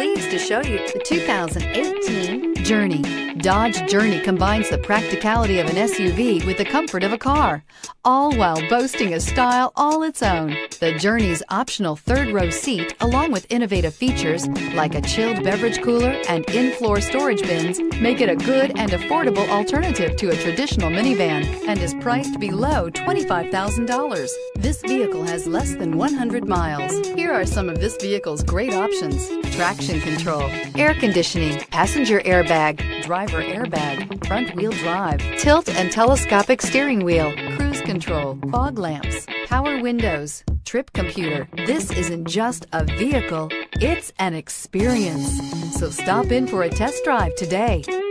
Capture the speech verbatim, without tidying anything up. pleased to show you the two thousand eighteen Journey. Dodge Journey combines the practicality of an S U V with the comfort of a car, all while boasting a style all its own. The Journey's optional third-row seat, along with innovative features like a chilled beverage cooler and in-floor storage bins, make it a good and affordable alternative to a traditional minivan and is priced below twenty-five thousand dollars. This vehicle has less than one hundred miles. Here are some of this vehicle's great options: traction control, air conditioning, passenger airbag, driver airbag, front wheel drive, tilt and telescopic steering wheel, cruise control, fog lamps, power windows, trip computer. This isn't just a vehicle, it's an experience. So stop in for a test drive today.